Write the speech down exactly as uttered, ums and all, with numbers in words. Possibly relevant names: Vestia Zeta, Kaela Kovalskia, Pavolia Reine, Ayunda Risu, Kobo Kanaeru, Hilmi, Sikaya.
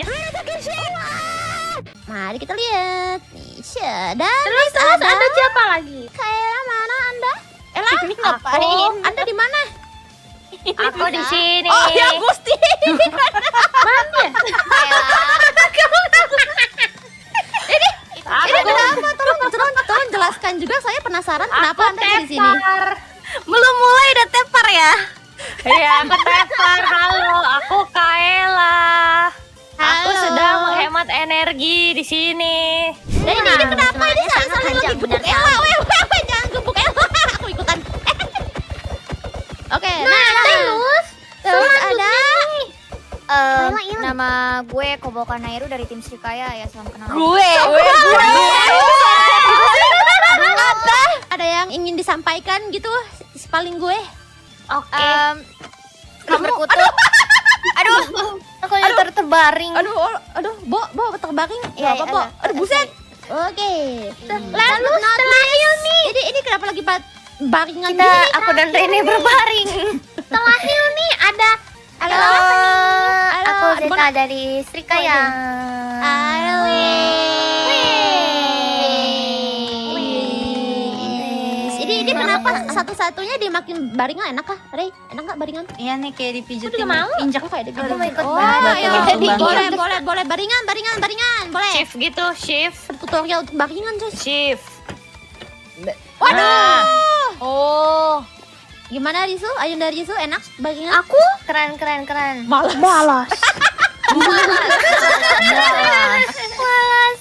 Ya. Mari kita lihat. Nisha dan terus, terus ada... ada siapa lagi? Kaela mana Anda? Ella, ngapain? Anda di mana? Aku di sini. Oh ya Gusti. Mana? Ini ini kenapa? Tolong tolong tolong jelaskan juga, saya penasaran kenapa Anda di sini. Belum mulai udah tepar ya? Iya, aku tepar. Halo, aku Kaela. Aku sedang menghemat energi di sini. Dan ini kenapa ini salah-salah lagi gebuk Ella? Jangan gebuk Ella, aku ikutan. Oke, nah terus terus ada Um, nama gue Kobo Kanaeru dari tim Sikaya, ya salam kenal. Gue, gue, gue. Apa? Ada yang ingin disampaikan gitu, paling gue. Oke. Okay. Um, kamu berkutu. Aduh, aku aduh. Ter terbaring. Aduh, aduh, bo, bo terbaring. Ya, apa, bo? Aduh, buset. Oke. Hmm. Lalu setelah Hilmi. Ini, ini kenapa lagi baringan? Kita, ini, aku dan Reine berbaring. Setelah Hilmi ada. Halo, halo, aku Zeta dari Sikaya. Halo, ini ini kenapa satu-satunya dia makin baringan, enak kah, Rey? Enak nggak baringan? Iya nih kayak dipijetin, injak kayak dipijetin. Oh, iya, boleh, boleh, boleh baringan, baringan, baringan, boleh. Shift gitu, shift. Tutorial untuk baringan terus. Shift. Waduh. Oh. Gimana Risu? Ayunda Risu enak bagian aku? Keren keren keren. Malas. Malas. Malas. Malas.